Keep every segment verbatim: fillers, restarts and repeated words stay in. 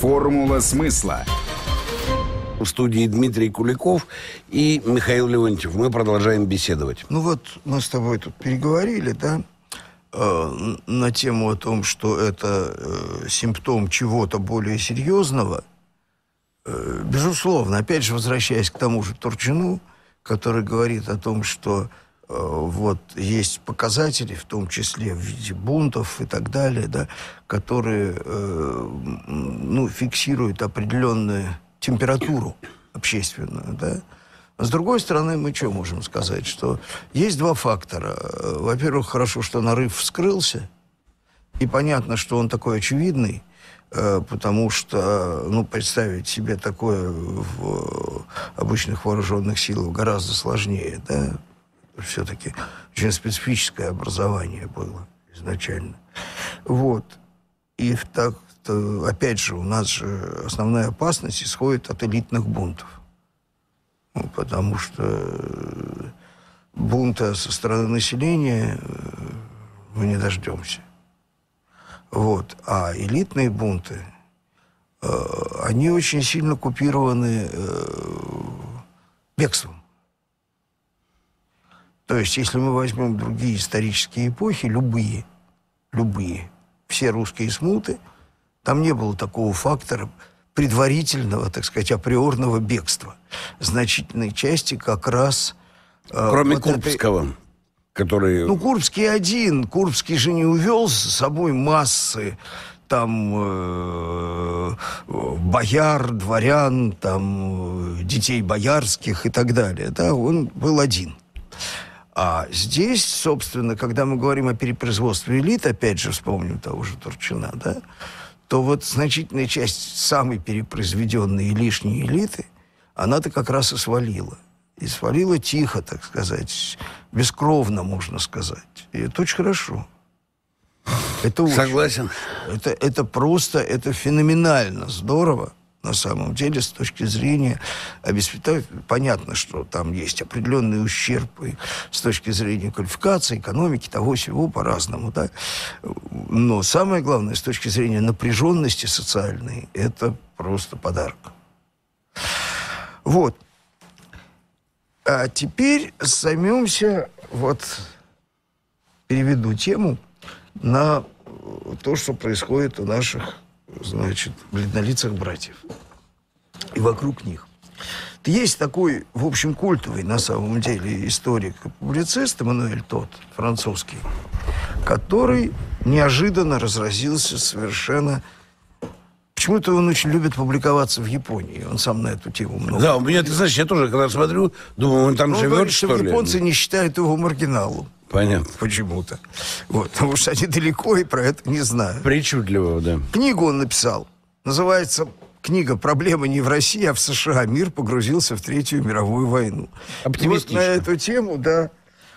Формула смысла. В студии Дмитрий Куликов и Михаил Леонтьев. Мы продолжаем беседовать. Ну вот, мы с тобой тут переговорили, да, э, на тему о том, что это э, симптом чего-то более серьезного. Э, безусловно, опять же, возвращаясь к тому же Турчину, который говорит о том, что э, вот есть показатели, в том числе в виде бунтов и так далее, да, которые э, ну, фиксируют определенные температуру общественную, да. С другой стороны, мы что можем сказать? Что есть два фактора. Во-первых, хорошо, что нарыв вскрылся. И понятно, что он такой очевидный, потому что, ну, представить себе такое в обычных вооруженных силах гораздо сложнее, да. Все-таки очень специфическое образование было изначально. Вот. И так... Опять же, у нас же основная опасность исходит от элитных бунтов. Ну, потому что бунта со стороны населения мы не дождемся. Вот. А элитные бунты, они очень сильно купированы бегством. То есть, если мы возьмем другие исторические эпохи, любые, любые, все русские смуты, там не было такого фактора предварительного, так сказать, априорного бегства. Значительной части как раз... Кроме вот Курбского, этой... который... Ну, Курбский один. Курбский же не увел с собой массы там э, бояр, дворян, там детей боярских и так далее. Да, он был один. А здесь, собственно, когда мы говорим о перепроизводстве элит, опять же вспомним того же Турчина, да, то вот значительная часть самой перепроизведенной лишней элиты, она-то как раз и свалила. И свалила тихо, так сказать, бескровно, можно сказать. И это очень хорошо. Это очень... Согласен. Это, это просто, это феноменально здорово, на самом деле, с точки зрения обеспечения. Понятно, что там есть определенные ущербы с точки зрения квалификации, экономики, того-сего, по-разному, да. Но самое главное, с точки зрения напряженности социальной, это просто подарок. Вот. А теперь займемся, вот, переведу тему на то, что происходит у наших, значит, бледнолицых братьев. И вокруг них. Есть такой, в общем, культовый, на самом деле, историк и публицист Эммануэль Тотт, французский, который неожиданно разразился совершенно... Почему-то он очень любит публиковаться в Японии. Он сам на эту тему много... Да, у меня, ты знаешь, я тоже, когда смотрю, думаю, он там он живет, говорит, что, что ли? Японцы не считают его маргиналом. Понятно. Почему-то. Вот, потому что они далеко и про это не знают. Причудливого, да. Книгу он написал. Называется книга «Проблема не в России, а в США. Мир погрузился в Третью мировую войну». Оптимистично. Вот на эту тему, да,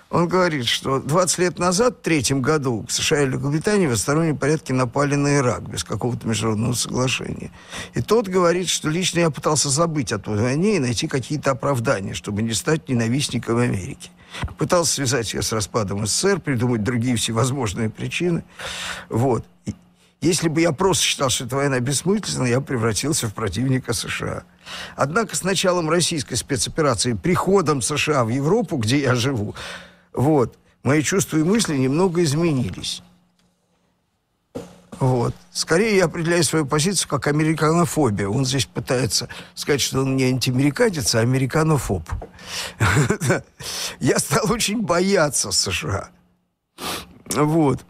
он говорит, что двадцать лет назад, в третьем году, в США и Великобритании в одностороннем порядке напали на Ирак без какого-то международного соглашения. И тот говорит, что лично я пытался забыть о той войне и найти какие-то оправдания, чтобы не стать ненавистником Америки. Пытался связать ее с распадом СССР, придумать другие всевозможные причины. Вот. Если бы я просто считал, что эта война бессмысленна, я превратился в противника США. Однако с началом российской спецоперации, приходом США в Европу, где я живу, вот, мои чувства и мысли немного изменились. Вот. Скорее, я определяю свою позицию как американофобия. Он здесь пытается сказать, что он не антиамериканец, а американофоб. Я стал очень бояться США. Вот.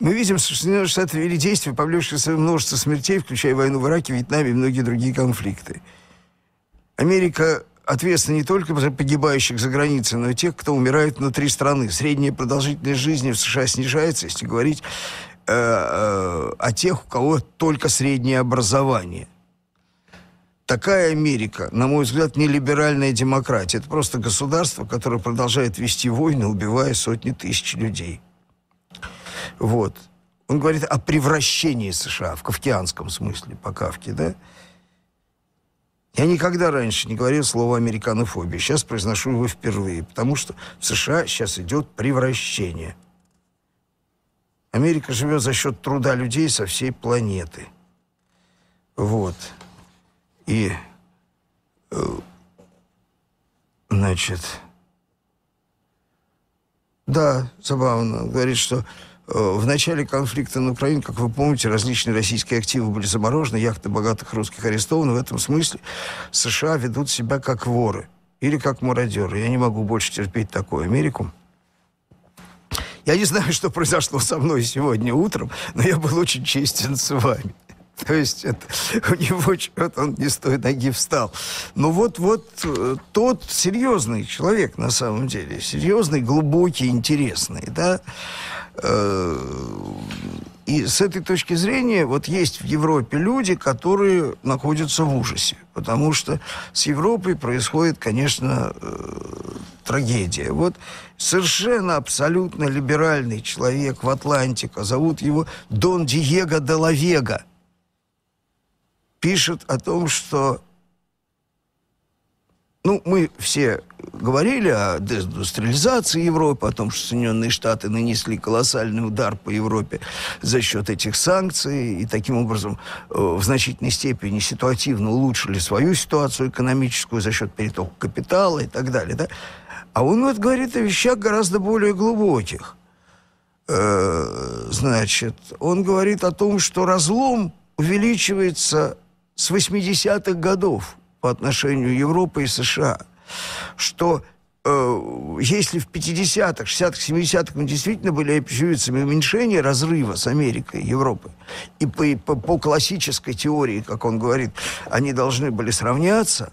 Мы видим, что Соединенные Штаты вели действия, повлекшие в свое множество смертей, включая войну в Ираке, Вьетнаме и многие другие конфликты. Америка ответственна не только за погибающих за границей, но и тех, кто умирает внутри страны. Средняя продолжительность жизни в США снижается, если говорить о тех, у кого только среднее образование. Такая Америка, на мой взгляд, не либеральная демократия. Это просто государство, которое продолжает вести войны, убивая сотни тысяч людей. Вот. Он говорит о превращении США в кавкианском смысле, по Кавке, да? Я никогда раньше не говорил слово «американофобия». Сейчас произношу его впервые, потому что в США сейчас идет превращение. Америка живет за счет труда людей со всей планеты. Вот. И, значит, да, забавно. Говорит, что в начале конфликта на Украине, как вы помните, различные российские активы были заморожены, яхты богатых русских арестованы. В этом смысле США ведут себя как воры или как мародеры. Я не могу больше терпеть такую Америку. Я не знаю, что произошло со мной сегодня утром, но я был очень честен с вами. То есть это, у него что-то он не с той ноги встал. Но вот-вот тот серьезный человек, на самом деле. Серьезный, глубокий, интересный, да. И с этой точки зрения вот есть в Европе люди, которые находятся в ужасе. Потому что с Европой происходит, конечно, трагедия. Вот совершенно абсолютно либеральный человек в Атлантике, зовут его Дон Диего Деловега, пишет о том, что... Ну, мы все говорили о деиндустриализации Европы, о том, что Соединенные Штаты нанесли колоссальный удар по Европе за счет этих санкций, и таким образом в значительной степени ситуативно улучшили свою ситуацию экономическую за счет перетока капитала и так далее. Да? А он вот говорит о вещах гораздо более глубоких. Значит, он говорит о том, что разлом увеличивается с восьмидесятых годов по отношению Европы и США, что э, если в пятидесятых, шестидесятых, семидесятых мы действительно были очевидцами уменьшения разрыва с Америкой и Европой, и по, по, по классической теории, как он говорит, они должны были сравняться,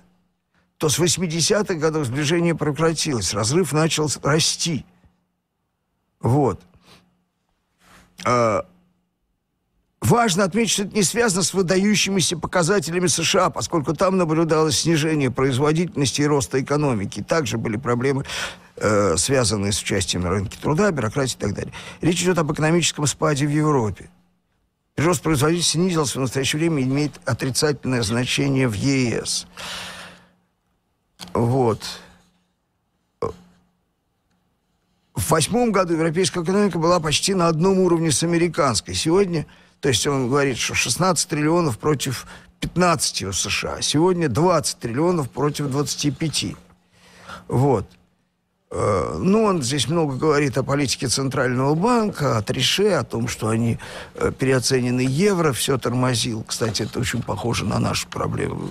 то с восьмидесятых годов сближение прекратилось, разрыв начал расти. Вот. Важно отметить, что это не связано с выдающимися показателями США, поскольку там наблюдалось снижение производительности и роста экономики. Также были проблемы, э, связанные с участием на рынке труда, бюрократии и так далее. Речь идет об экономическом спаде в Европе. Прирост производительности снизился в настоящее время и имеет отрицательное значение в ЕС. Вот. В восьмом году европейская экономика была почти на одном уровне с американской. Сегодня... То есть он говорит, что шестнадцать триллионов против пятнадцати у США. Сегодня двадцать триллионов против двадцати пяти. Вот. Ну, он здесь много говорит о политике Центрального банка, о Трише, о том, что они переоценены евро, все тормозил. Кстати, это очень похоже на нашу проблему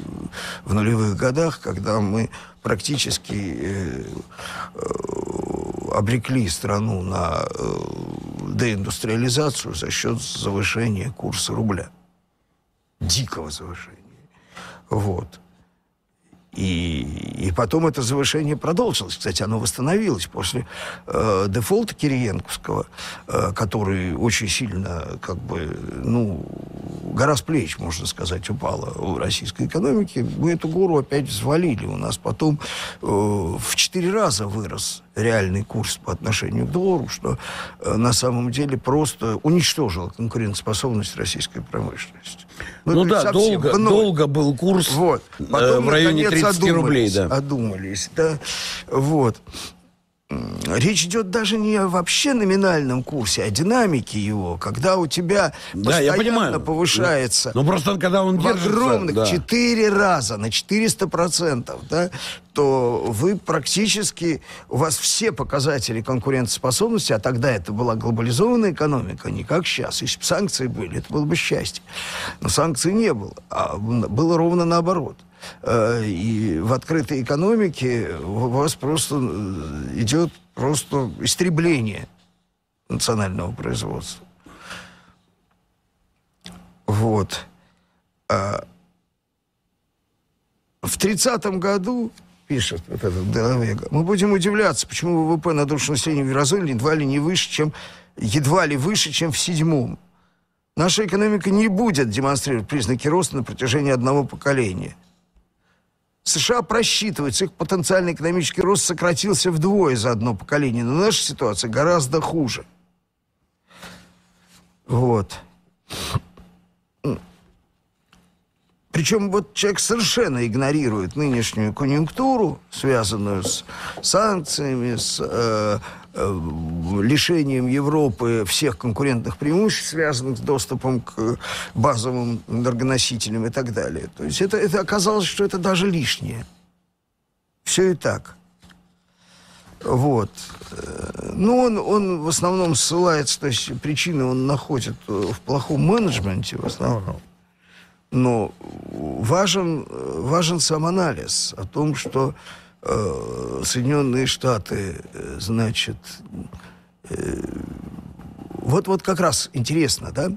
в нулевых годах, когда мы практически обрекли страну на деиндустриализацию за счет завышения курса рубля. Дикого завышения. Вот. И, и потом это завышение продолжилось. Кстати, оно восстановилось после э, дефолта Кириенковского, э, который очень сильно, как бы, ну, гора с плеч, можно сказать, упала у российской экономики. Мы эту гору опять взвалили. У нас потом э, в четыре раза вырос реальный курс по отношению к доллару, что э, на самом деле просто уничтожило конкурентоспособность российской промышленности. Ну, ну да, долго, долго был курс вот. Потом, э, в районе наконец, тридцати рублей, да. Одумались, да, вот. Речь идет даже не о вообще номинальном курсе, а о динамике его, когда у тебя да, постоянно повышается. Ну просто когда он держится, огромных да. четыре раза, на четыреста процентов, да, то вы практически, у вас все показатели конкурентоспособности, а тогда это была глобализованная экономика, не как сейчас. Если бы санкции были, это было бы счастье. Но санкций не было, а было ровно наоборот. И в открытой экономике у вас просто идет просто истребление национального производства. Вот. В тридцатом году, пишет вот этот Деловега, мы будем удивляться, почему ВВП на душу населения в еврозоне едва ли не выше, чем, едва ли выше, чем в седьмом. Наша экономика не будет демонстрировать признаки роста на протяжении одного поколения. США просчитывается, их потенциальный экономический рост сократился вдвое за одно поколение. Но наша ситуация гораздо хуже. Вот. Причем вот человек совершенно игнорирует нынешнюю конъюнктуру, связанную с санкциями, с э, лишением Европы всех конкурентных преимуществ, связанных с доступом к базовым энергоносителям и так далее. То есть это, это оказалось, что это даже лишнее. Все и так. Вот. Но он, он в основном ссылается, то есть причины он находит в плохом менеджменте в основном. Но важен, важен сам анализ о том, что э, Соединенные Штаты, значит, э, вот, вот как раз интересно, да,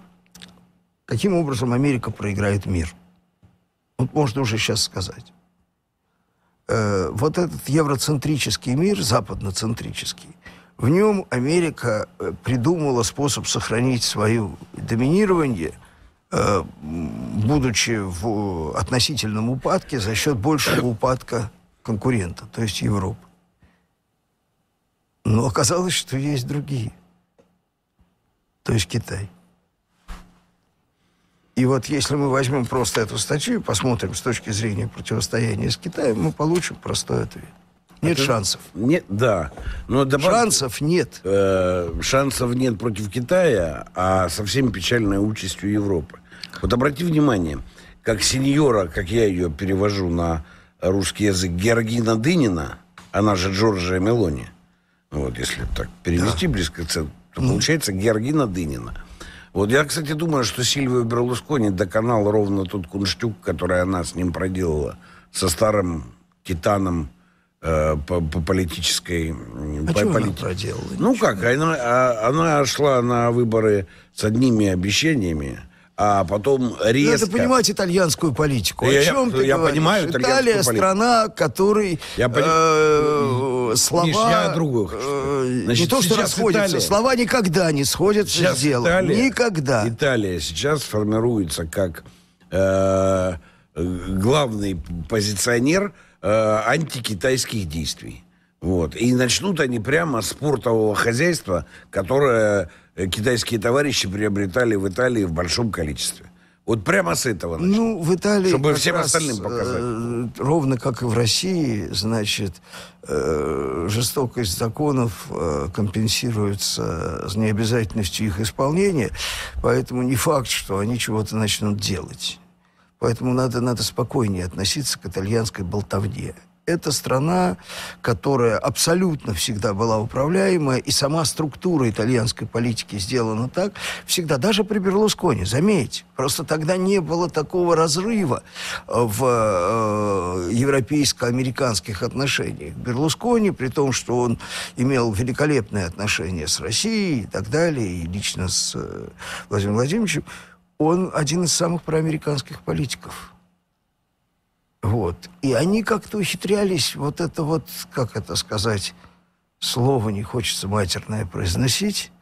каким образом Америка проиграет мир. Вот можно уже сейчас сказать. Э, вот этот евроцентрический мир, западноцентрический, в нем Америка придумала способ сохранить свое доминирование, будучи в относительном упадке за счет большего упадка конкурента, то есть Европы. Но оказалось, что есть другие, то есть Китай. И вот если мы возьмем просто эту статью и посмотрим с точки зрения противостояния с Китаем, мы получим простой ответ. Нет это... шансов. Нет, да. Но добав... Шансов нет. Э, шансов нет против Китая, а совсем печальной участью Европы. Вот обрати внимание, как сеньора, как я ее перевожу на русский язык, Георгина Дынина, она же Джорджия Мелони, вот если так перевести да. близко к центру, то получается Георгина Дынина. Вот я, кстати, думаю, что Сильвио Берлускони доконал ровно тот кунштюк, который она с ним проделала, со старым Титаном, По, по политической... А по, полит... она проделала? Ну ничего. Как, она, она шла на выборы с одними обещаниями, а потом резко... Надо понимать итальянскую политику. О я, чем я, ты я говоришь? Понимаю, Италия страна, которой я поним... э, слова... Миш, я другую хочу. Значит, не то, что расходятся, Италия... слова никогда не сходятся с делом. Италия, никогда. Италия сейчас формируется как э, главный позиционер антикитайских действий. Вот. И начнут они прямо с портового хозяйства, которое китайские товарищи приобретали в Италии в большом количестве. Вот прямо с этого начнут. Ну, в Италии чтобы всем остальным показать. Э, ровно как и в России, значит, э, жестокость законов э, компенсируется с необязательностью их исполнения, поэтому не факт, что они чего-то начнут делать. Поэтому надо, надо спокойнее относиться к итальянской болтовне. Это страна, которая абсолютно всегда была управляемая, и сама структура итальянской политики сделана так всегда, даже при Берлускони, заметьте. Просто тогда не было такого разрыва в э, европейско-американских отношениях. Берлускони, при том, что он имел великолепные отношения с Россией и так далее, и лично с э, Владимиром Владимировичем, он один из самых проамериканских политиков. Вот. И они как-то ухитрялись вот это вот, как это сказать, слово не хочется матерное произносить,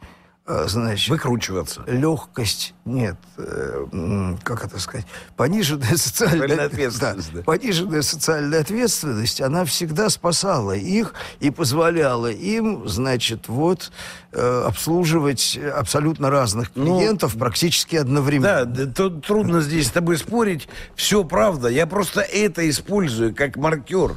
значит... Выкручиваться. Легкость, нет, как это сказать, пониженная социальная ответственность. Да, пониженная социальная ответственность, она всегда спасала их и позволяла им, значит, вот, обслуживать абсолютно разных клиентов ну, практически одновременно. Да, тут трудно здесь с тобой спорить. Все правда. Я просто это использую как маркер.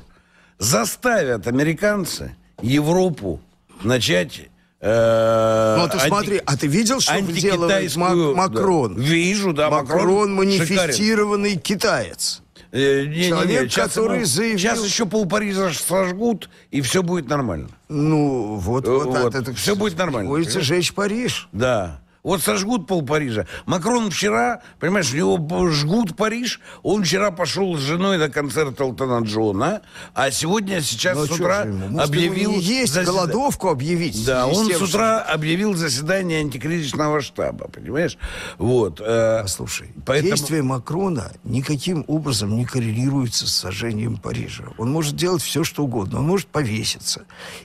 Заставят американцы Европу начать... Э, ну, а ты анти... смотри, а ты видел, что делает Макрон? Да. Вижу, да. Макрон, Макрон манифестированный шикарен. Китаец. Э, не, Человек, не, не. Сейчас, который заявил... Сейчас еще полпариза сожгут, и все будет нормально. Ну, вот, вот, вот. Это, все будет нормально. Будет жечь Париж. Да. Вот сожгут полпарижа. Макрон вчера, понимаешь, у него жгут Париж. Он вчера пошел с женой на концерт Элтана Джона, а сегодня, сейчас ну, с утра объявил... Есть засед... голодовку объявить. Да, он тем, с утра что... объявил заседание антикризисного штаба, понимаешь? Вот. Э, Послушай, поэтому... действия Макрона никаким образом не коррелируются с сожжением Парижа. Он может делать все, что угодно. Он может повеситься.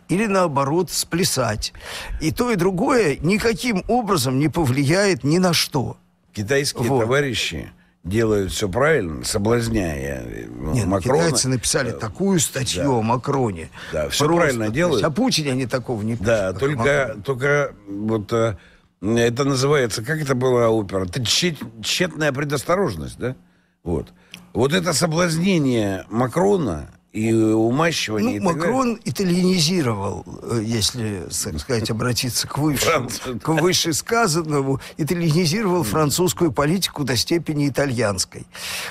Или, наоборот, сплясать. И то, и другое никаким образом не не повлияет ни на что. Китайские вот. Товарищи делают все правильно, соблазняя Нет, Макрона. Китайцы написали такую статью да. о Макроне. Да, все просто. Правильно делают. О Путине они такого не пишут. Да, только, только вот это называется, как это была опера? Это тщет, тщетная предосторожность, да? Вот. Вот это соблазнение Макрона и умащивание. Ну, и Макрон итальянизировал, если, так сказать, обратиться к высшему, к вышесказанному, итальянизировал французскую политику до степени итальянской.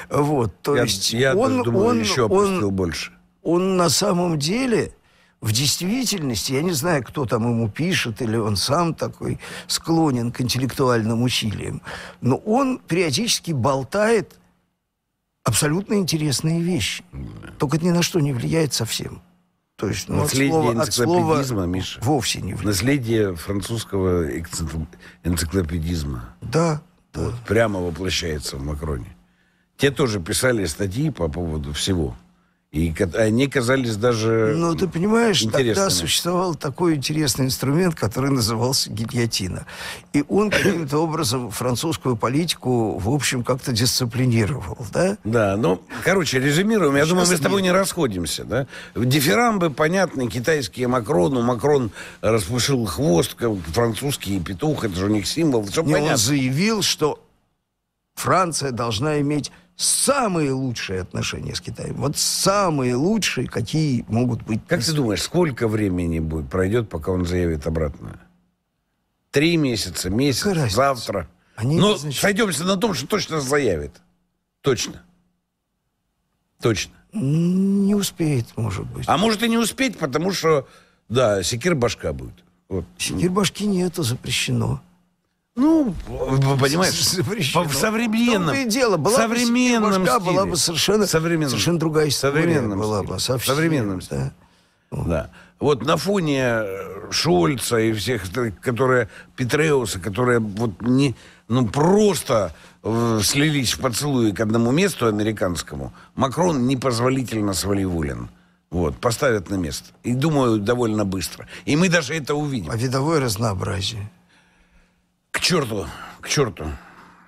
Вот, то я, есть я он, думаю, он, еще опустил он, больше. Он на самом деле... В действительности, я не знаю, кто там ему пишет, или он сам такой склонен к интеллектуальным усилиям, но он периодически болтает абсолютно интересные вещи. Только это ни на что не влияет совсем. То есть, ну, наследие от слова, энциклопедизма, от слова Миша, вовсе не влияет. Наследие французского энциклопедизма. Да. Вот, да. Прямо воплощается в Макроне. Те тоже писали статьи по поводу всего. И они казались даже интересными. Ну, ты понимаешь, тогда существовал такой интересный инструмент, который назывался гильотина. И он каким-то образом французскую политику, в общем, как-то дисциплинировал, да? Да, ну, короче, резюмируем. Я думаю, мы с тобой не расходимся, да? Дифирамбы, понятны, китайские Макрону. Макрон распушил хвост, французский петух, это же у них символ. Все понятно. Он заявил, что Франция должна иметь... самые лучшие отношения с Китаем. Вот самые лучшие, какие могут быть. Как ты думаешь, сколько времени будет, пройдет, пока он заявит обратное? Три месяца, месяц, Какая завтра. Они Но значит... сойдемся на том, что точно заявит. Точно. Точно. Не успеет, может быть. А может и не успеть, потому что, да, секир башка будет. Вот. Секир башки нету, запрещено. Ну, понимаешь, в современном, в дело, была современном бы, стиле. Была бы совершенно, совершенно другая история. Современном была бы, совсем, современном да. Да. Вот на фоне Шольца и всех, которые, Петреуса, которые вот не, ну, просто слились в поцелуи к одному месту американскому, Макрон непозволительно своеволен. Вот, поставят на место. И, думаю, довольно быстро. И мы даже это увидим. А видовое разнообразие. К черту, к черту.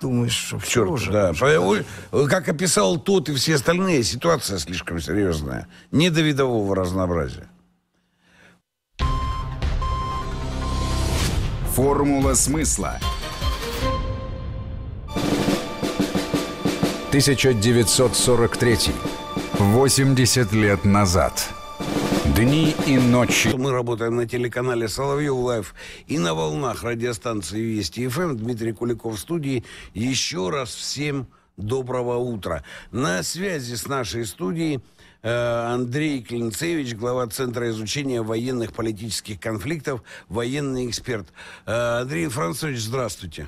Думаешь, что к черту, уже, да. Что как описал тот и все остальные, ситуация слишком серьезная. Не до видового разнообразия. Формула смысла. тысяча девятьсот сорок третий. восемьдесят лет назад. Дни и ночи. Мы работаем на телеканале Соловьев Life и на волнах радиостанции Вести ФМ. Дмитрий Куликов в студии. Еще раз всем доброго утра. На связи с нашей студией Андрей Клинцевич, глава Центра изучения военных политических конфликтов, военный эксперт. Андрей Францович, здравствуйте.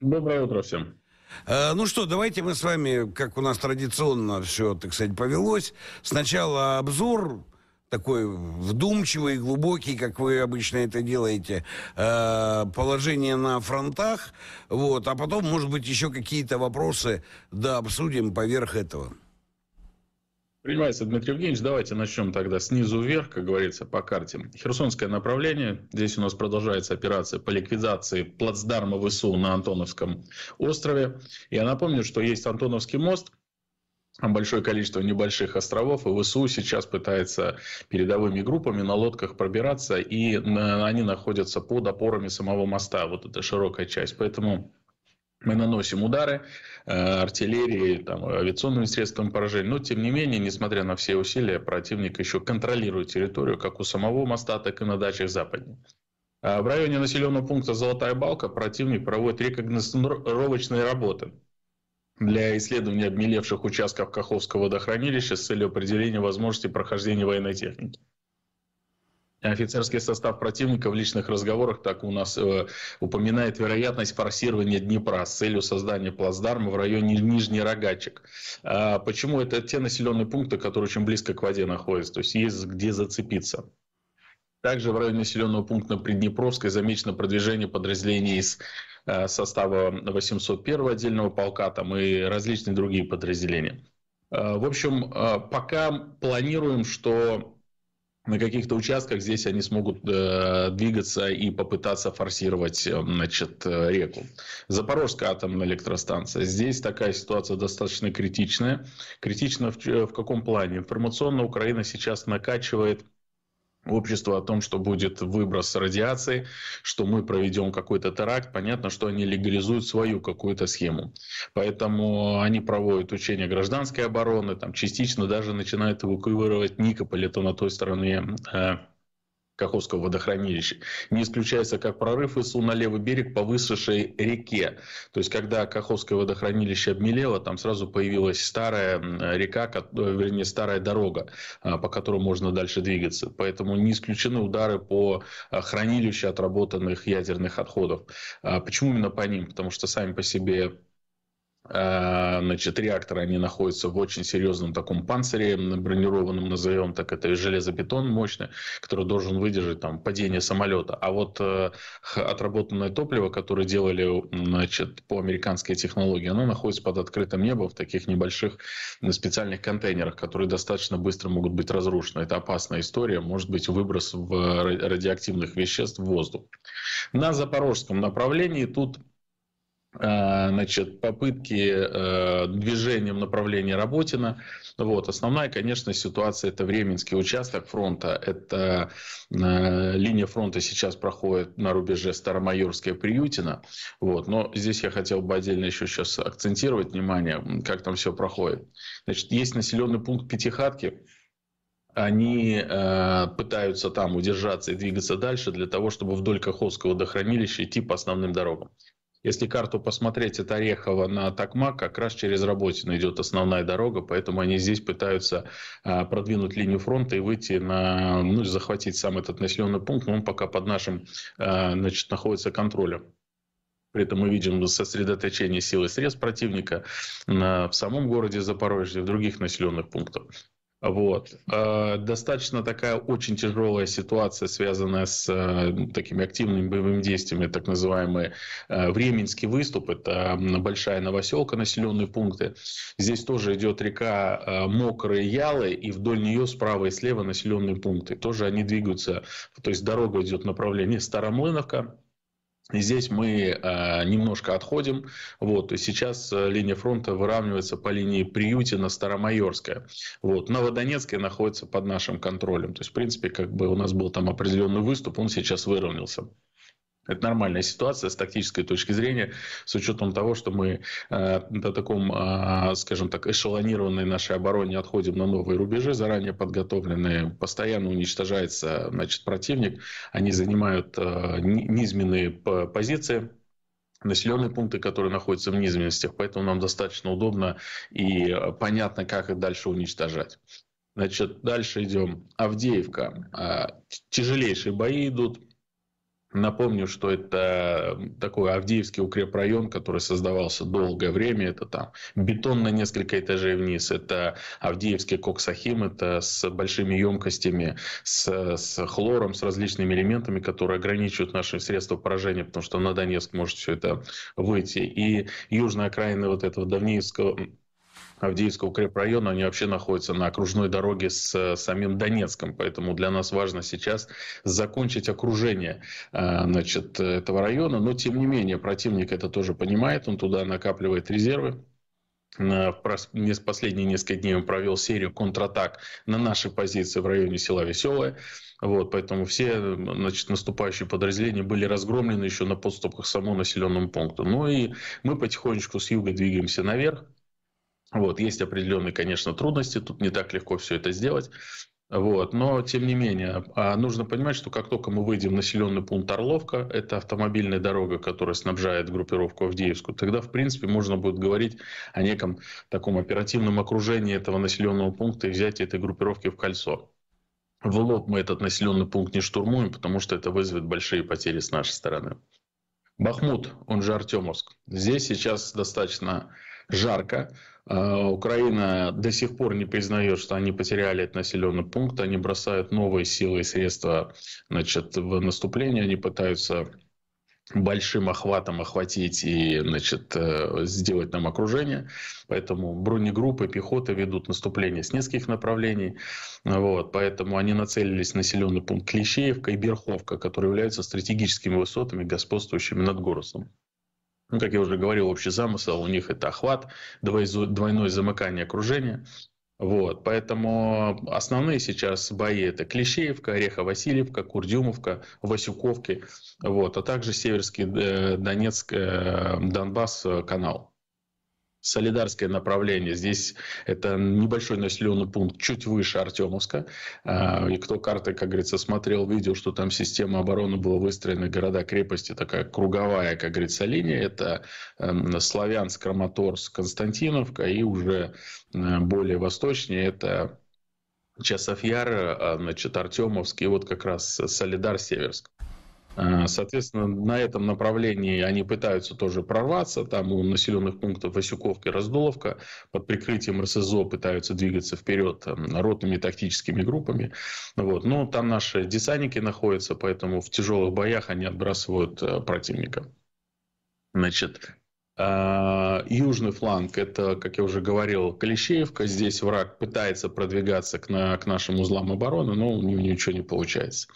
Доброе утро всем. Ну что, давайте мы с вами, как у нас традиционно все, так сказать, повелось. Сначала обзор, такой вдумчивый, глубокий, как вы обычно это делаете, положение на фронтах. Вот, а потом, может быть, еще какие-то вопросы да, обсудим поверх этого. Принимается, Дмитрий Евгеньевич. Давайте начнем тогда снизу вверх, как говорится, по карте. Херсонское направление. Здесь у нас продолжается операция по ликвидации плацдарма ВСУ на Антоновском острове. Я напомню, что есть Антоновский мост. Большое количество небольших островов, и ВСУ сейчас пытается передовыми группами на лодках пробираться, и они находятся под опорами самого моста, вот эта широкая часть. Поэтому мы наносим удары артиллерии, там, авиационными средствами поражения. Но, тем не менее, несмотря на все усилия, противник еще контролирует территорию как у самого моста, так и на дачах западнее. В районе населенного пункта Золотая Балка противник проводит рекогносцировочные работы для исследования обмелевших участков Каховского водохранилища с целью определения возможности прохождения военной техники. Офицерский состав противника в личных разговорах так у нас э, упоминает вероятность форсирования Днепра с целью создания плацдарма в районе Нижний Рогачик. А почему? Это те населенные пункты, которые очень близко к воде находятся, то есть есть где зацепиться. Также в районе населенного пункта Приднепровской замечено продвижение подразделений из состава восемьсот первого отдельного полка там и различные другие подразделения. В общем, пока планируем, что на каких-то участках здесь они смогут двигаться и попытаться форсировать, значит, реку. Запорожская атомная электростанция. Здесь такая ситуация достаточно критичная. Критична в, в каком плане? Информационно Украина сейчас накачивает общество о том, что будет выброс радиации, что мы проведем какой-то теракт, понятно, что они легализуют свою какую-то схему. Поэтому они проводят учения гражданской обороны, там частично даже начинают эвакуировать Никополь, это на той стороне э, Каховского водохранилища. Не исключается как прорыв ИСУ на левый берег по высохшей реке. То есть, когда Каховское водохранилище обмелело, там сразу появилась старая река, вернее, старая дорога, по которой можно дальше двигаться. Поэтому не исключены удары по хранилищу отработанных ядерных отходов. Почему именно по ним? Потому что сами по себе... Значит, реакторы, они находятся в очень серьезном таком панцире, бронированном, назовем так, это железобетон мощный, который должен выдержать там падение самолета. А вот э, отработанное топливо, которое делали, значит, по американской технологии, оно находится под открытым небом в таких небольших специальных контейнерах, которые достаточно быстро могут быть разрушены. Это опасная история, может быть выброс в радиоактивных веществ в воздух. На Запорожском направлении тут... Значит, попытки э, движением направления Работино. Вот. Основная, конечно, ситуация — это Временский участок фронта. Это э, линия фронта сейчас проходит на рубеже Старомайорская, Приютина. Вот. Но здесь я хотел бы отдельно еще сейчас акцентировать внимание, как там все проходит. Значит, есть населенный пункт Пятихатки. Они э, пытаются там удержаться и двигаться дальше для того, чтобы вдоль Каховского водохранилища идти по основным дорогам. Если карту посмотреть от Орехова на Токмак, как раз через Работино идет основная дорога, поэтому они здесь пытаются продвинуть линию фронта и выйти на, ну, захватить сам этот населенный пункт, но он пока под нашим, значит, находится контролем. При этом мы видим сосредоточение сил и средств противника в самом городе Запорожье и в других населенных пунктах. Вот. Достаточно такая очень тяжелая ситуация, связанная с такими активными боевыми действиями, так называемый Временский выступ, это Большая Новоселка, населенные пункты. Здесь тоже идет река Мокрые Ялы, и вдоль нее справа и слева населенные пункты. Тоже они двигаются, то есть дорога идет в направлении Старомлыновка. И здесь мы э, немножко отходим. Вот, и сейчас линия фронта выравнивается по линии Приютина-Старомайорская. Вот, Новодонецкая находится под нашим контролем. То есть, в принципе, как бы у нас был там определенный выступ, он сейчас выровнялся. Это нормальная ситуация с тактической точки зрения, с учетом того, что мы э, на таком, э, скажем так, эшелонированной нашей обороне отходим на новые рубежи, заранее подготовленные, постоянно уничтожается, значит, противник, они занимают э, низменные позиции. Населенные пункты, которые находятся в низменностях, поэтому нам достаточно удобно и понятно, как их дальше уничтожать. Значит, дальше идем. Авдеевка. Тяжелейшие бои идут. Напомню, что это такой Авдеевский укрепрайон, который создавался долгое время. Это там бетон на несколько этажей вниз. Это Авдеевский коксахим. Это с большими емкостями, с, с хлором, с различными элементами, которые ограничивают наши средства поражения, потому что на Донецк может все это выйти. И южная окраина вот этого Давнеевского... Авдеевского укрепрайона, они вообще находятся на окружной дороге с самим Донецком. Поэтому для нас важно сейчас закончить окружение, значит, этого района. Но, тем не менее, противник это тоже понимает. Он туда накапливает резервы. В последние несколько дней он провел серию контратак на наши позиции в районе села Веселое. Вот, поэтому все, значит, наступающие подразделения были разгромлены еще на подступах к самому населенному пункту. Ну и мы потихонечку с юга двигаемся наверх. Вот, есть определенные, конечно, трудности, тут не так легко все это сделать. Вот, но, тем не менее, нужно понимать, что как только мы выйдем в населенный пункт Орловка, это автомобильная дорога, которая снабжает группировку Авдеевскую, тогда, в принципе, можно будет говорить о неком таком оперативном окружении этого населенного пункта и взятии этой группировки в кольцо. В лоб мы этот населенный пункт не штурмуем, потому что это вызовет большие потери с нашей стороны. Бахмут, он же Артемовск. Здесь сейчас достаточно жарко. Украина до сих пор не признает, что они потеряли этот населенный пункт. Они бросают новые силы и средства, значит, в наступление. Они пытаются большим охватом охватить и, значит, сделать нам окружение. Поэтому бронегруппы, пехота ведут наступление с нескольких направлений. Вот. Поэтому они нацелились на населенный пункт Клещеевка и Берховка, которые являются стратегическими высотами, господствующими над городом. Ну, как я уже говорил, общий замысел у них это охват, двойное замыкание окружения. Вот, поэтому основные сейчас бои — это Клещеевка, Орехово-Васильевка, Курдюмовка, Васюковки, вот, а также Северский, Донецк, Донбасс, канал. Солидарское направление. Здесь это небольшой населенный пункт, чуть выше Артемовска. И кто карты, как говорится, смотрел, видел, что там система обороны была выстроена, города-крепости, такая круговая, как говорится, линия. Это Славянск, Краматорск, Константиновка, и уже более восточнее это Часовьяр, значит, Артемовск и вот как раз Солидар-Северск. Соответственно, на этом направлении они пытаются тоже прорваться. Там у населенных пунктов Васюковка и Раздуловка под прикрытием РСЗО пытаются двигаться вперед ротными тактическими группами. Вот. Но там наши десантники находятся, поэтому в тяжелых боях они отбрасывают противника. Значит, южный фланг — это, как я уже говорил, Клещеевка. Здесь враг пытается продвигаться к, на, к нашим узлам обороны, но у него ничего не получается.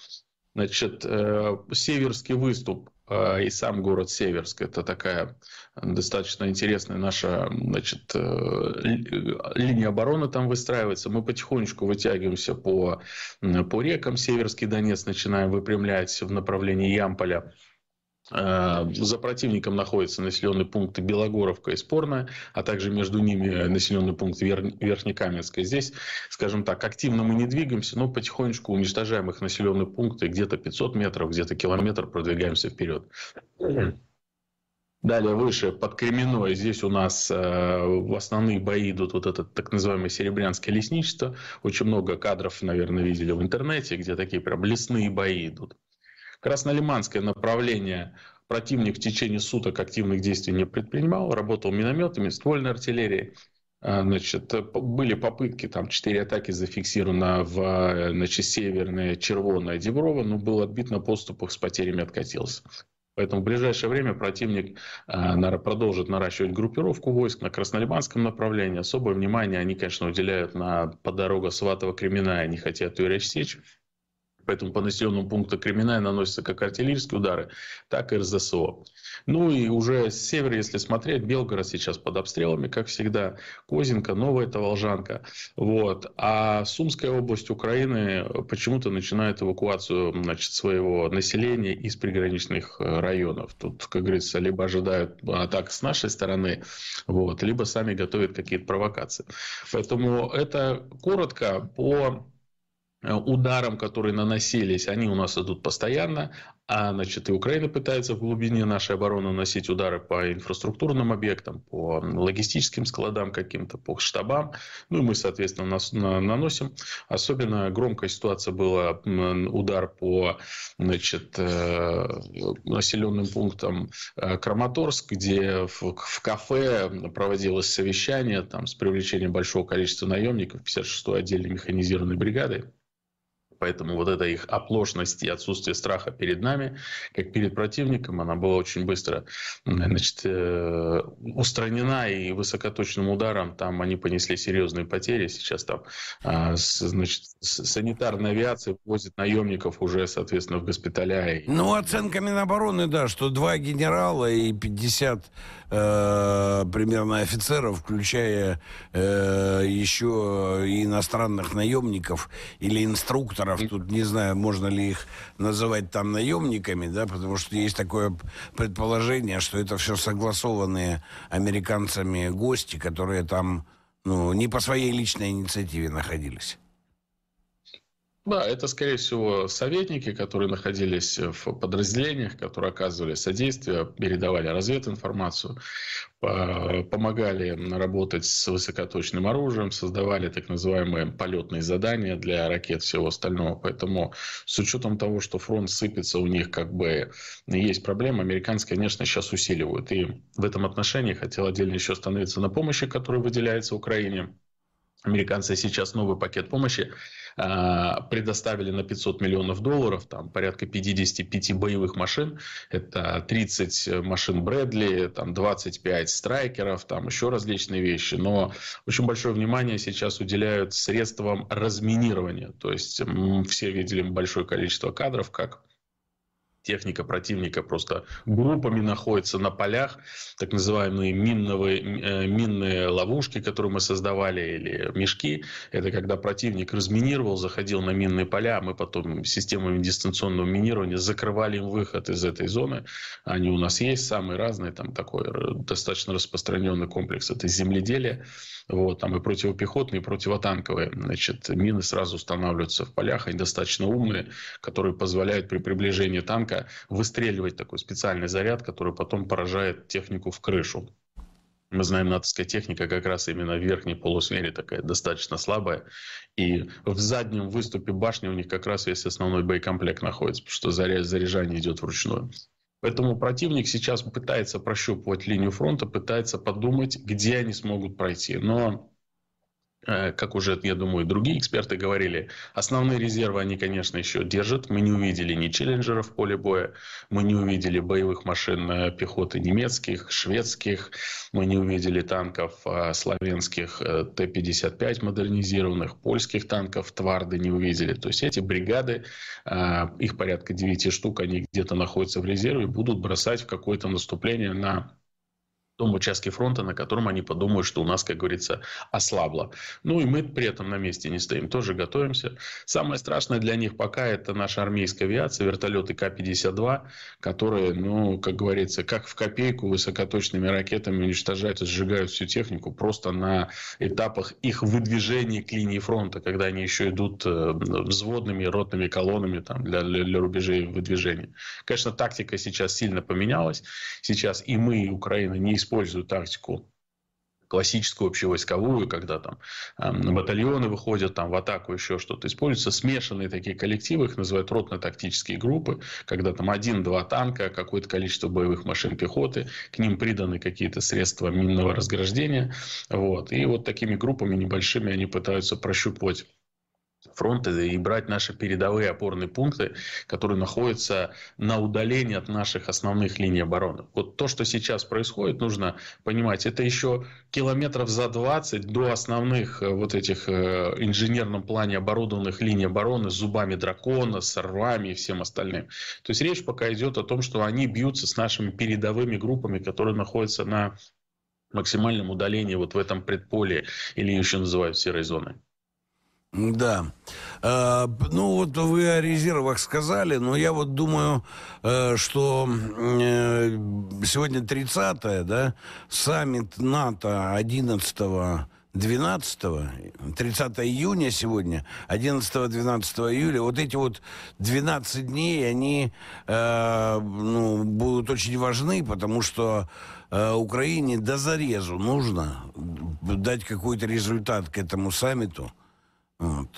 Значит, Северский выступ и сам город Северск — это такая достаточно интересная наша, значит, линия обороны там выстраивается. Мы потихонечку вытягиваемся по, по рекам. Северский Донец начинаем выпрямлять в направлении Ямполя. За противником находятся населенные пункты Белогоровка и Спорная, а также между ними населенный пункт Верхнекаменская. Здесь, скажем так, активно мы не двигаемся, но потихонечку уничтожаем их населенные пункты, где-то пятьсот метров, где-то километр продвигаемся вперед. Далее выше, под Кременной, здесь у нас э, основные бои идут, вот это так называемое серебрянское лесничество. Очень много кадров, наверное, видели в интернете, где такие прям лесные бои идут. Краснолиманское направление противник в течение суток активных действий не предпринимал, работал минометами, ствольной артиллерией. Значит, были попытки, там четыре атаки зафиксировано в, значит, Северное, Червоное, Деброво, но был отбит на подступах, с потерями откатился. Поэтому в ближайшее время противник э, продолжит наращивать группировку войск на краснолиманском направлении. Особое внимание они, конечно, уделяют на по дороге Сватово-Кремена, они хотят ее рассечь. Поэтому по населенному пункту Кремена наносятся как артиллерийские удары, так и РСЗО. Ну и уже с севера, если смотреть, Белгород сейчас под обстрелами, как всегда. Козинка, Новая Таволжанка. Вот. А Сумская область Украины почему-то начинает эвакуацию, значит, своего населения из приграничных районов. Тут, как говорится, либо ожидают атак с нашей стороны, вот, либо сами готовят какие-то провокации. Поэтому это коротко по ударам, которые наносились, они у нас идут постоянно, а, значит, и Украина пытается в глубине нашей обороны наносить удары по инфраструктурным объектам, по логистическим складам каким-то, по штабам, ну и мы, соответственно, нас наносим. Особенно громкая ситуация была удар по, значит, населенным пунктам Краматорск, где в, в кафе проводилось совещание там, с привлечением большого количества наемников пятьдесят шестой отдельной механизированной бригады. Поэтому вот эта их оплошность и отсутствие страха перед нами, как перед противником, она была очень быстро, значит, э, устранена, и высокоточным ударом там они понесли серьезные потери. Сейчас там э, с, значит, санитарная авиация возит наемников уже, соответственно, в госпиталя. Ну, оценка Минобороны, да, что два генерала и пятьдесят э, примерно офицеров, включая э, еще иностранных наемников или инструкторов. Тут не знаю, можно ли их называть там наемниками, да, потому что есть такое предположение, что это все согласованные американцами гости, которые там, ну, не по своей личной инициативе находились. Да, это, скорее всего, советники, которые находились в подразделениях, которые оказывали содействие, передавали развединформацию, помогали работать с высокоточным оружием, создавали так называемые полетные задания для ракет и всего остального. Поэтому с учетом того, что фронт сыпется, у них как бы есть проблемы, американцы, конечно, сейчас усиливают. И в этом отношении хотел отдельно еще остановиться на помощи, которая выделяется Украине. Американцы сейчас новый пакет помощи э, предоставили на пятьсот миллионов долларов, там порядка пятидесяти пяти боевых машин, это тридцать машин Брэдли, там двадцать пять страйкеров, там еще различные вещи. Но очень большое внимание сейчас уделяют средствам разминирования. То есть все видели большое количество кадров, как Техника противника просто группами находится на полях, так называемые минные, минные ловушки, которые мы создавали, или мешки. Это когда противник разминировал, заходил на минные поля, а мы потом системами дистанционного минирования закрывали им выход из этой зоны. Они у нас есть, самые разные, там такой достаточно распространенный комплекс, это земледелие. Вот, там и противопехотные, и противотанковые. Значит, мины сразу устанавливаются в полях, они достаточно умные, которые позволяют при приближении танка выстреливать такой специальный заряд, который потом поражает технику в крышу. Мы знаем, натовская техника как раз именно в верхней полусфере такая достаточно слабая. И в заднем выступе башни у них как раз весь основной боекомплект находится, потому что заряжание идет вручную. Поэтому противник сейчас пытается прощупывать линию фронта, пытается подумать, где они смогут пройти. Но, как уже, я думаю, другие эксперты говорили, основные резервы они, конечно, еще держат. Мы не увидели ни челленджеров в поле боя, мы не увидели боевых машин пехоты немецких, шведских, мы не увидели танков славянских Т пятьдесят пять модернизированных, польских танков Тварды не увидели. То есть эти бригады, их порядка девяти штук, они где-то находятся в резерве, будут бросать в какое-то наступление на том участке фронта, на котором они подумают, что у нас, как говорится, ослабло. Ну и мы при этом на месте не стоим, тоже готовимся. Самое страшное для них пока это наша армейская авиация, вертолеты Ка пятьдесят два, которые, ну, как говорится, как в копейку высокоточными ракетами уничтожают и сжигают всю технику просто на этапах их выдвижения к линии фронта, когда они еще идут взводными, ротными колоннами там, для, для рубежей выдвижения. Конечно, тактика сейчас сильно поменялась. Сейчас и мы, и Украина не используют используют тактику классическую общевойсковую, когда там э, батальоны выходят там, в атаку, еще что-то. Используются смешанные такие коллективы, их называют ротно-тактические группы, когда там один-два танка, какое-то количество боевых машин пехоты, к ним приданы какие-то средства минного разграждения. Вот. И вот такими группами небольшими они пытаются прощупывать фронта и брать наши передовые опорные пункты, которые находятся на удалении от наших основных линий обороны. Вот то, что сейчас происходит, нужно понимать, это еще километров за двадцать до основных вот этих в инженерном плане оборудованных линий обороны с зубами дракона, с рвами и всем остальным. То есть речь пока идет о том, что они бьются с нашими передовыми группами, которые находятся на максимальном удалении вот в этом предполе, или еще называют серой зоной. Да. Ну, вот вы о резервах сказали, но я вот думаю, что сегодня тридцатое, да, саммит НАТО одиннадцатого двенадцатого, тридцатое июня сегодня, одиннадцатого-двенадцатого июля, вот эти вот двенадцать дней, они э, ну, будут очень важны, потому что э, Украине до зарезу нужно дать какой-то результат к этому саммиту. Вот.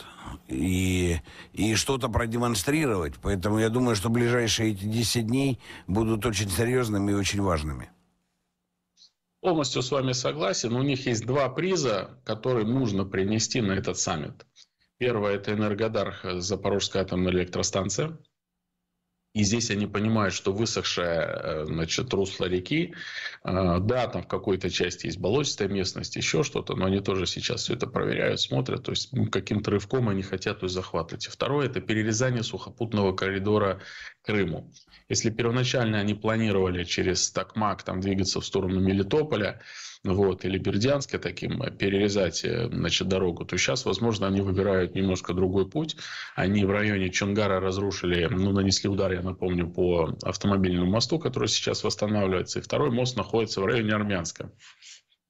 И, и что-то продемонстрировать. Поэтому я думаю, что ближайшие эти десять дней будут очень серьезными и очень важными. Полностью с вами согласен. У них есть два приза, которые нужно принести на этот саммит. Первое – это энергодар Запорожская атомная электростанция. И здесь они понимают, что высохшее, значит, русло реки, да, там в какой-то части есть болотистая местность, еще что-то, но они тоже сейчас все это проверяют, смотрят, то есть каким-то рывком они хотят то есть, захватывать. И второе – это перерезание сухопутного коридора Крыму. Если первоначально они планировали через Токмак там, двигаться в сторону Мелитополя, вот, или Бердянска таким, перерезать, значит, дорогу, то сейчас, возможно, они выбирают немножко другой путь. Они в районе Чонгара разрушили, ну, нанесли удар, я напомню, по автомобильному мосту, который сейчас восстанавливается. И второй мост находится в районе Армянска.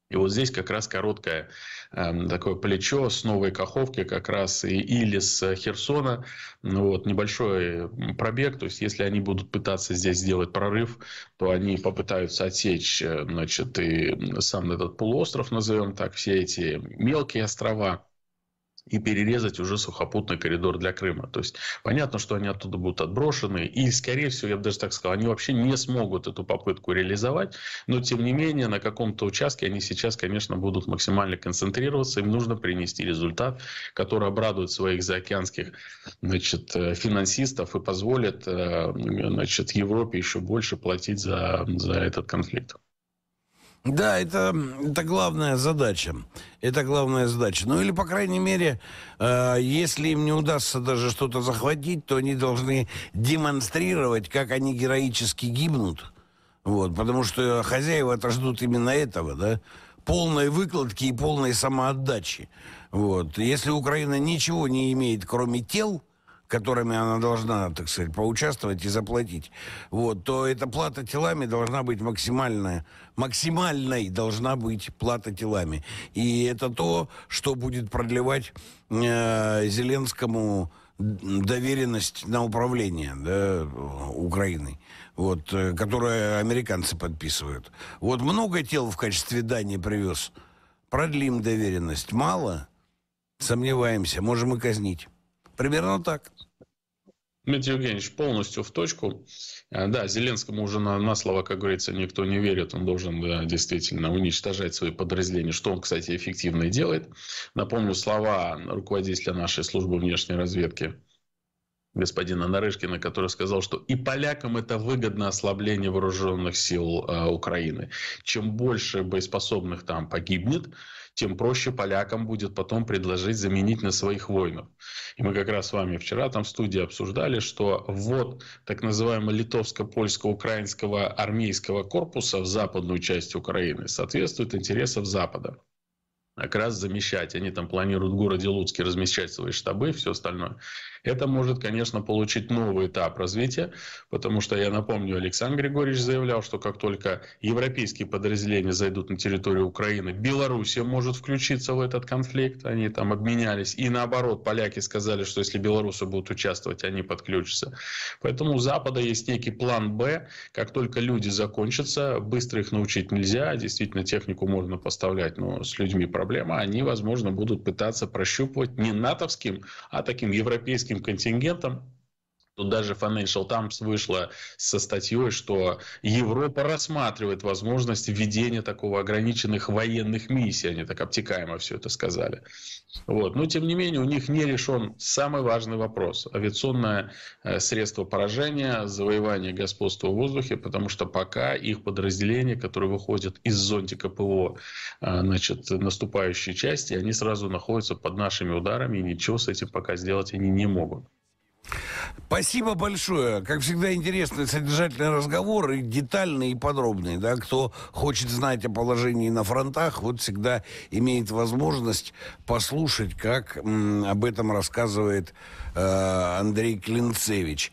И вот здесь как раз короткое э, такое плечо с Новой Каховки как раз и, или с Херсона. Вот, небольшой пробег. То есть, если они будут пытаться здесь сделать прорыв, то они попытаются отсечь, значит, и сам этот полуостров, назовем так, все эти мелкие острова, и перерезать уже сухопутный коридор для Крыма. То есть, понятно, что они оттуда будут отброшены. И, скорее всего, я бы даже так сказал, они вообще не смогут эту попытку реализовать. Но, тем не менее, на каком-то участке они сейчас, конечно, будут максимально концентрироваться. Им нужно принести результат, который обрадует своих заокеанских, значит, финансистов и позволит, значит, Европе еще больше платить за, за этот конфликт. Да, это, это главная задача. Это главная задача. Ну или, по крайней мере, э, если им не удастся даже что-то захватить, то они должны демонстрировать, как они героически гибнут. Вот, потому что хозяева-то ждут именно этого, да? Полной выкладки и полной самоотдачи. Вот. Если Украина ничего не имеет, кроме тел, которыми она должна, так сказать, поучаствовать и заплатить, вот, то эта плата телами должна быть максимальная. Максимальной должна быть плата телами. И это то, что будет продлевать э, Зеленскому доверенность на управление, да, Украиной, вот, которую американцы подписывают. Вот много тел в качестве дани привез. Продлим доверенность. Мало? Сомневаемся. Можем и казнить. Примерно так. Дмитрий Евгеньевич, полностью в точку. Да, Зеленскому уже на, на слова, как говорится, никто не верит. Он должен, да, действительно уничтожать свои подразделения, что он, кстати, эффективно и делает. Напомню слова руководителя нашей службы внешней разведки, господина Нарышкина, который сказал, что и полякам это выгодно ослабление вооруженных сил э, Украины. Чем больше боеспособных там погибнет, тем проще полякам будет потом предложить заменить на своих воинов. И мы как раз с вами вчера там в студии обсуждали, что вот так называемого литовско-польско-украинского армейского корпуса в западную часть Украины соответствует интересам Запада. Как раз замещать. Они там планируют в городе Луцке размещать свои штабы и все остальное. Это может, конечно, получить новый этап развития, потому что, я напомню, Александр Григорьевич заявлял, что как только европейские подразделения зайдут на территорию Украины, Белоруссия может включиться в этот конфликт. Они там обменялись. И наоборот, поляки сказали, что если белорусы будут участвовать, они подключатся. Поэтому у Запада есть некий план Б. Как только люди закончатся, быстро их научить нельзя. Действительно, технику можно поставлять, но с людьми проблема. Они, возможно, будут пытаться прощупывать не натовским, а таким европейским контингентом. Тут даже Financial Times вышла со статьей, что Европа рассматривает возможность введения такого ограниченных военных миссий. Они так обтекаемо все это сказали. Вот. Но, тем не менее, у них не решен самый важный вопрос. Авиационное средство поражения, завоевание господства в воздухе, потому что пока их подразделения, которые выходят из зонтика ПВО, значит, наступающей части, они сразу находятся под нашими ударами, и ничего с этим пока сделать они не могут. Спасибо большое. Как всегда, интересный, содержательный разговор, и детальный, и подробный. Да? Кто хочет знать о положении на фронтах, вот всегда имеет возможность послушать, как м, об этом рассказывает э, Андрей Клинцевич.